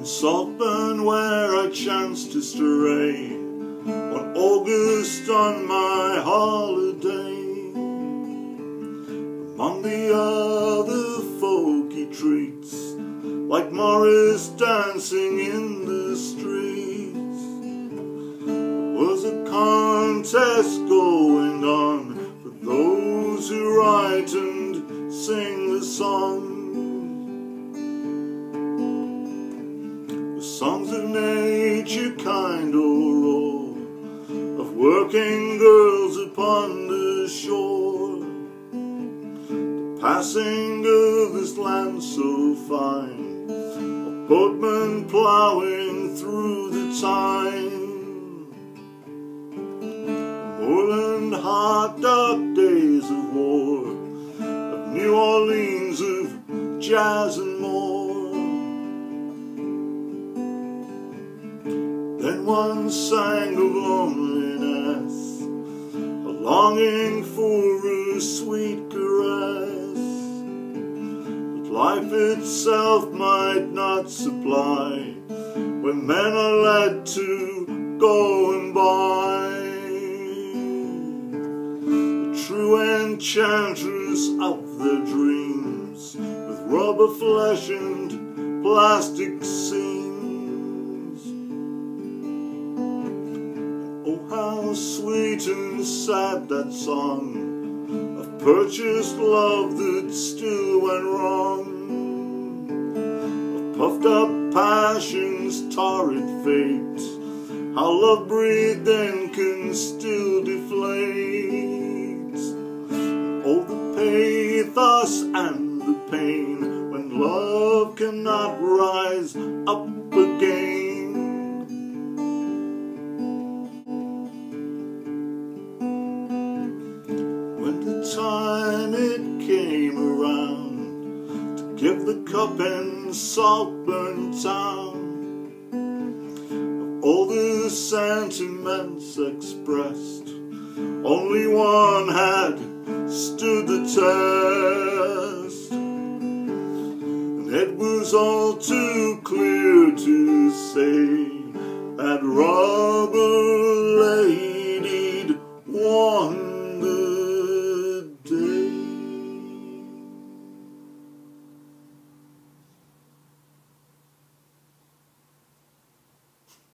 in Saltburn where I chanced to stray one August on my holiday. Among the other folk he treats, like Morris dancing in the streets. There was a contest going on for those who write and sing the song. The songs of nature, kind or old, of working girls upon the shore, the passing of this land so fine, boatmen ploughing through the time. Moorland hot dark days of war, of New Orleans, of jazz and more. Then one sang of loneliness, a longing for a sweet caress life itself might not supply, when men are led to go and buy. The true enchantress of their dreams, with rubber flesh and plastic seams. And oh, how sweet and sad that song of purchased love that still went wrong, of puffed up passion's torrid fate, how love breathed then can still deflate. Oh, the pathos and the pain when love cannot rise up again. Time it came around to give the cup in Saltburn town. Of all the sentiments expressed, only one had stood the test, and it was all too clear to say that wrong